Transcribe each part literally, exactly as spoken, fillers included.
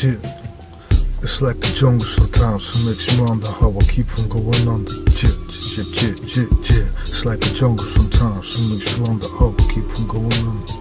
shit. It's like a jungle sometimes, so makes you wonder how I keep from going under. Chit, chit, chit, chit, chit. It's like a jungle sometimes, so makes you wonder how I keep from going under.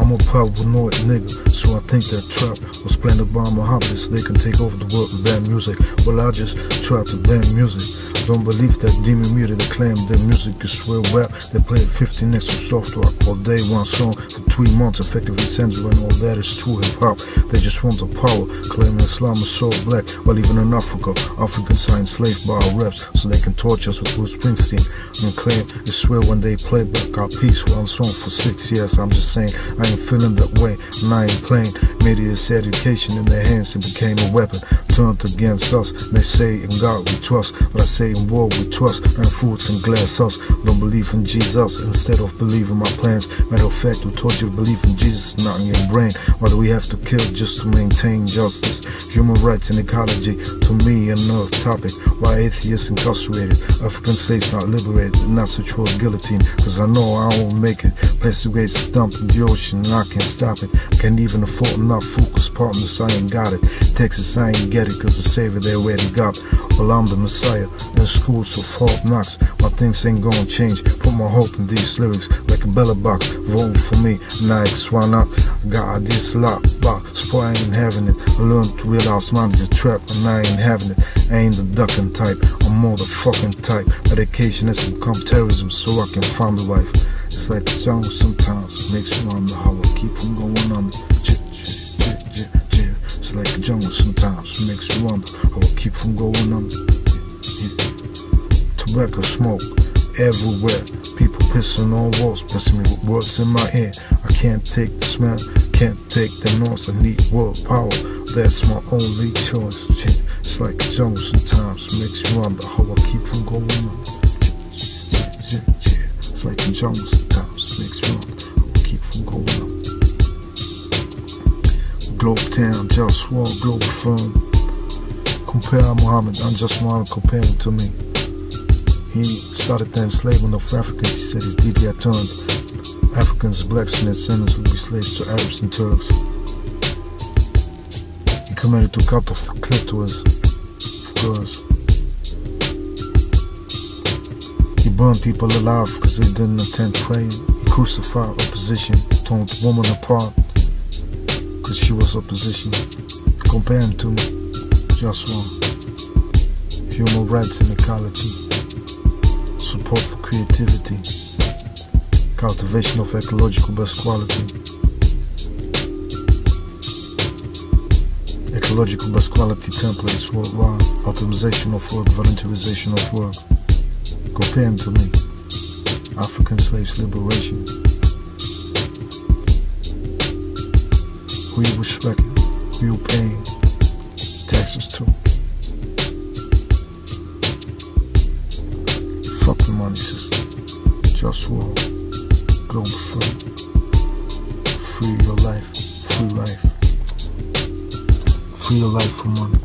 I'm a paranoid nigga, so I think that trap was planned by Mohammeds. They can take over the world with bad music. Well, I just try to ban music. Don't believe that demon media. They claim that music is real rap. They play fifty next to soft rock all day, one song for three months, effectively censoring all that is true hip hop. They just want the power, claiming Islam is so black. Well, even in Africa, Africans are enslaved by our raps, so they can torture us with Bruce Springsteen and claim it's real when they play back our peace one song for six years. I'm just saying, I ain't feeling that way, and I ain't playing. Media's education in their hands, it became a weapon turned against us. They say in God we trust, but I say in war we trust, and foods and glass us. Don't believe in Jesus instead of believing my plans. Matter of fact, we told you to believe in Jesus, not in your brain. Why do we have to kill just to maintain justice? Human rights and ecology, to me another topic. Why atheists incarcerated, African slaves not liberated, not such for guillotine, cause I know I won't make it. Place the waste is dumped in the ocean, I can't stop it. Can't even afford enough focus partners, I ain't got it. Texas, I ain't get it, cause the savior they already got. Well, I'm the messiah, in school so hard knocks. My things ain't gonna change, put my hope in these lyrics. Like a bella box, vote for me, Nike, why not? Got ideas a lot, but so I ain't having it. I learned to realize money's a trap, and I ain't having it. I ain't the ducking type, I'm more the fucking type. Medication has become terrorism, so I can find a wife. It's like a jungle sometimes, makes you wonder how I keep from going under. Ch ch ch ch ch. It's like a jungle sometimes, makes you wonder how I keep from going under. Yeah. Tobacco smoke everywhere, people pissing on walls, pissing me with words in my ear. I can't take the smell, can't take the noise. I need world power, that's my only choice. Yeah. It's like a jungle sometimes, makes you wonder how I keep from going under. Yeah. Yeah. It's like a jungle sometimes, makes you wonder how I keep from going under. Globe town, just war, Globalfirm. Compare Mohammed, I'm just one, compare him to me. He started the enslavement of Africans, he said his D D I turned. Africans, blacks, and their descendants would be slaves to Arabs and Turks. He commanded to cut off the clitoris for girls. He burned people alive because they didn't attend praying. He crucified opposition, torn the woman apart. She was opposition. Compare him to me, just one. Human rights and ecology, support for creativity, cultivation of ecological best quality. Ecological best quality templates worldwide, optimization of work, voluntarization of work. Compare him to me, African slaves liberation. Who you respecting, who you paying taxes to? Fuck the money system, just war, Globalfirm. Free your life, free life. Free your life for money.